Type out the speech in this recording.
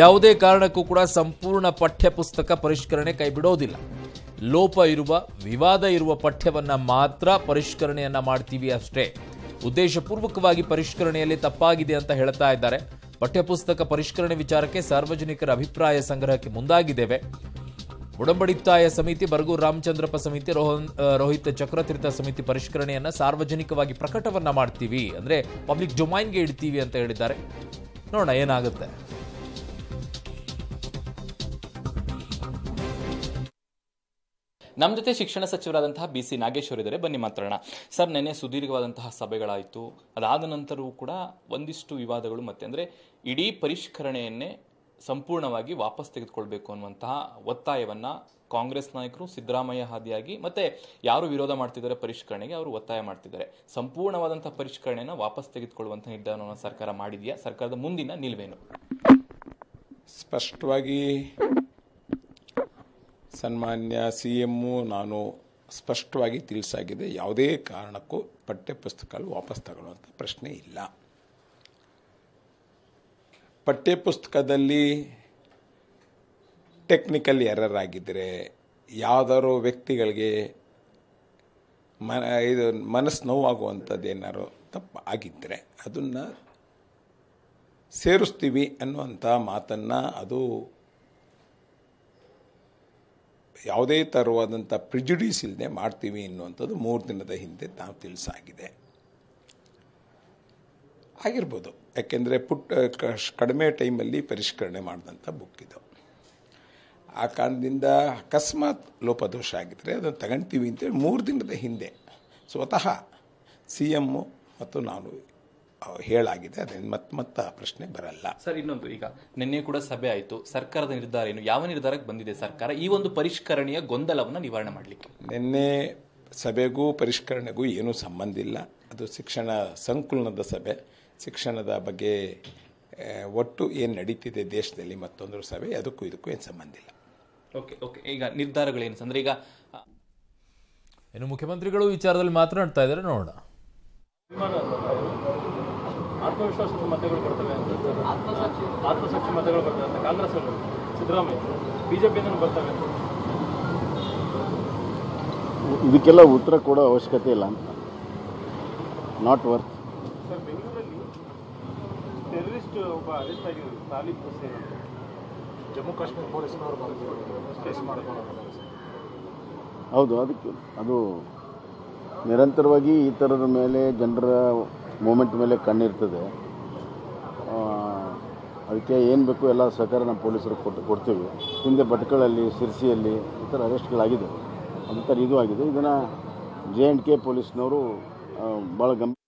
ಯಾವುದೇ ಕಾರಣಕ್ಕೂ ಕೂಡ ಸಂಪೂರ್ಣ ಪಠ್ಯಪುಸ್ತಕ ಪರಿಷ್ಕರಣೆ ಕೈಬಿಡೋದಿಲ್ಲ. ಲೋಪ ಇರುವ, ವಿವಾದ ಇರುವ ಪಠ್ಯವನ್ನು ಮಾತ್ರ ಪರಿಷ್ಕರಣೆಯನ್ನು ಮಾಡ್ತೀವಿ ಅಷ್ಟೇ. ಉದ್ದೇಶಪೂರ್ವಕವಾಗಿ ಪರಿಷ್ಕರಣೆಯಲ್ಲಿ ತಪ್ಪಾಗಿದೆ ಅಂತ ಹೇಳ್ತಾ ಇದ್ದಾರೆ. ಪಠ್ಯಪುಸ್ತಕ ಪರಿಷ್ಕರಣೆ ವಿಚಾರಕ್ಕೆ ಸಾರ್ವಜನಿಕರ ಅಭಿಪ್ರಾಯ ಸಂಗ್ರಹಕ್ಕೆ ಮುಂದಾಗಿದ್ದೇವೆ. ಉಡಂಬಡಿತ್ತಾಯ ಸಮಿತಿ, ಬರಗೂರು ರಾಮಚಂದ್ರಪ್ಪ ಸಮಿತಿ, ರೋಹಿತ್ ಚಕ್ರತೀರ್ಥ ಸಮಿತಿ ಪರಿಷ್ಕರಣೆಯನ್ನು ಸಾರ್ವಜನಿಕವಾಗಿ ಪ್ರಕಟವನ್ನ ಮಾಡ್ತೀವಿ, ಅಂದರೆ ಪಬ್ಲಿಕ್ ಡೊಮೈನ್ಗೆ ಇಡ್ತೀವಿ ಅಂತ ಹೇಳಿದ್ದಾರೆ. ನೋಡೋಣ ಏನಾಗುತ್ತೆ. ನಮ್ಮ ಜೊತೆ ಶಿಕ್ಷಣ ಸಚಿವರಾದಂತಹ BC ನಾಗೇಶ್ವರ್ ಇದ್ದಾರೆ, ಬನ್ನಿ ಮಾತಾಡೋಣ. ಸರ್, ನೆನ್ನೆ ಸುದೀರ್ಘವಾದಂತಹ ಸಭೆಗಳಾಯಿತು, ಅದಾದ ನಂತರವೂ ಕೂಡ ಒಂದಿಷ್ಟು ವಿವಾದಗಳು, ಮತ್ತೆ ಅಂದರೆ ಇಡೀ ಪರಿಷ್ಕರಣೆಯನ್ನೇ ಸಂಪೂರ್ಣವಾಗಿ ವಾಪಸ್ ತೆಗೆದುಕೊಳ್ಬೇಕು ಅನ್ನುವಂತಹ ಒತ್ತಾಯವನ್ನು ಕಾಂಗ್ರೆಸ್ ನಾಯಕರು ಸಿದ್ದರಾಮಯ್ಯ ಹಾದಿಯಾಗಿ, ಮತ್ತೆ ಯಾರು ವಿರೋಧ ಮಾಡ್ತಿದ್ದಾರೆ ಪರಿಷ್ಕರಣೆಗೆ ಅವರು ಒತ್ತಾಯ ಮಾಡ್ತಿದ್ದಾರೆ. ಸಂಪೂರ್ಣವಾದಂಥ ಪರಿಷ್ಕರಣೆಯನ್ನು ವಾಪಸ್ ತೆಗೆದುಕೊಳ್ಳುವಂಥ ನಿರ್ಧಾರವನ್ನು ಸರ್ಕಾರ ಮಾಡಿದೆಯಾ? ಸರ್ಕಾರದ ಮುಂದಿನ ನಿಲುವೇನು? ಸ್ಪಷ್ಟವಾಗಿ ಸನ್ಮಾನ್ಯ CMU ನಾನು ಸ್ಪಷ್ಟವಾಗಿ ತಿಳಿಸಾಗಿದೆ, ಯಾವುದೇ ಕಾರಣಕ್ಕೂ ಪಠ್ಯ ಪುಸ್ತಕಗಳು ವಾಪಸ್ ತಗೊಳ್ಳುವಂಥ ಪ್ರಶ್ನೆ ಇಲ್ಲ. ಪಠ್ಯಪುಸ್ತಕದಲ್ಲಿ ಟೆಕ್ನಿಕಲ್ ಎರರ್ ಆಗಿದ್ದರೆ, ಯಾವುದಾದ್ರು ವ್ಯಕ್ತಿಗಳಿಗೆ ಇದು ಮನಸ್ಸು ನೋವಾಗುವಂಥದ್ದು ಏನಾದ್ರು ತಪ್ಪು ಆಗಿದ್ದರೆ ಅದನ್ನು ಸೇರಿಸ್ತೀವಿ ಅನ್ನುವಂಥ ಮಾತನ್ನು, ಅದು ಯಾವುದೇ ಥರವಾದಂಥ ಪ್ರಿಜುಡಿಸ್ ಇಲ್ಲದೆ ಮಾಡ್ತೀವಿ ಎನ್ನುವಂಥದ್ದು 3 ದಿನದ ಹಿಂದೆ ತಾವು ತಿಳಿಸಾಗಿದೆ. ಆಗಿರ್ಬೋದು, ಯಾಕೆಂದರೆ ಕಡಿಮೆ ಟೈಮಲ್ಲಿ ಪರಿಷ್ಕರಣೆ ಮಾಡಿದಂಥ ಬುಕ್ ಇದು. ಆ ಕಾರಣದಿಂದ ಅಕಸ್ಮಾತ್ ಲೋಪದೋಷ ಆಗಿದ್ದರೆ ಅದನ್ನು ತಗೊಳ್ತೀವಿ ಅಂತೇಳಿ 3 ದಿನದ ಹಿಂದೆ ಸ್ವತಃ CMU ಮತ್ತು ನಾನು ಹೇಳಾಗಿದೆ. ಅದನ್ನು ಮತ್ತೆ ಪ್ರಶ್ನೆ ಬರಲ್ಲ. ಸರ್, ಇನ್ನೊಂದು, ಈಗ ನಿನ್ನೆ ಕೂಡ ಸಭೆ ಆಯಿತು, ಸರ್ಕಾರದ ನಿರ್ಧಾರ ಏನು, ಯಾವ ನಿರ್ಧಾರಕ್ಕೆ ಬಂದಿದೆ ಸರ್ಕಾರ ಈ ಒಂದು ಪರಿಷ್ಕರಣೆಯ ಗೊಂದಲವನ್ನು ನಿವಾರಣೆ ಮಾಡಲಿಕ್ಕೆ? ನಿನ್ನೆ ಸಭೆಗೂ ಪರಿಷ್ಕರಣೆಗೂ ಏನೂ ಸಂಬಂಧ ಇಲ್ಲ. ಅದು ಶಿಕ್ಷಣ ಸಂಕುಲನದ ಸಭೆ, ಶಿಕ್ಷಣದ ಬಗ್ಗೆ ಒಟ್ಟು ಏನು ನಡೀತಿದೆ ದೇಶದಲ್ಲಿ ಮತ್ತೊಂದು ಸಭೆ, ಅದಕ್ಕೂ ಇದಕ್ಕೂ ಏನು ಸಂಬಂಧ ಇಲ್ಲ. Okay, okay. ಈಗ ನಿರ್ಧಾರಗಳೇನು ಅಂದರೆ, ಈಗ ಏನು ಮುಖ್ಯಮಂತ್ರಿಗಳು ವಿಚಾರದಲ್ಲಿ ಮಾತನಾಡ್ತಾ ಇದ್ದಾರೆ, ನೋಡೋಣ. ಆತ್ಮವಿಶ್ವಾಸದ ಮತಗಳು ಬರ್ತವೆ ಅಂತ, ಆತ್ಮಸಾಕ್ಷಿ ಮತಗಳು ಬರ್ತವೆ ಅಂತ ಕಾಂಗ್ರೆಸ್ ಅವರು, ಸಿದ್ದರಾಮಯ್ಯ ಬಿಜೆಪಿಯಿಂದ ಬರ್ತವೆ ಅಂತ, ಇದಕ್ಕೆಲ್ಲ ಉತ್ತರ ಕೊಡೋ ಅವಶ್ಯಕತೆ ಇಲ್ಲ ಅಂತ, ನಾಟ್ ವರ್ತ್. ಸರ್, ಬೆಂಗಳೂರಲ್ಲಿ ಟೆರರಿಸ್ಟ್ ಒಬ್ಬ ಅರೆಸ್ಟ್ ಆಗಿದ್ದಾರೆ, ತಾಲಿಬ್ ಹುಸೇನ್ ಅಂತ, ಜಮ್ಮು ಕಾಶ್ಮೀರ ಪೊಲೀಸ್ನವರು ಬಂದು ಮಾಡಿಕೊಂಡು. ಹೌದು, ಅದಕ್ಕೆ ಅದು ನಿರಂತರವಾಗಿ ಈ ಥರದ ಮೇಲೆ ಜನರ ಮೂಮೆಂಟ್ ಮೇಲೆ ಕಣ್ಣಿರ್ತದೆ. ಅದಕ್ಕೆ ಏನು ಬೇಕು ಎಲ್ಲ ಸಹಕಾರ ನಮ್ಮ ಪೊಲೀಸರು ಕೊಡ್ತೀವಿ. ಹಿಂದೆ ಭಟ್ಕಳಲ್ಲಿ, ಸಿರ್ಸಿಯಲ್ಲಿ ಈ ಥರ ಅರೆಸ್ಟ್ಗಳಾಗಿದೆ, ಅದು ಥರ ಇದು ಆಗಿದೆ. ಇದನ್ನು JNK ಪೊಲೀಸ್ನವರು ಭಾಳ ಗಂಭೀರ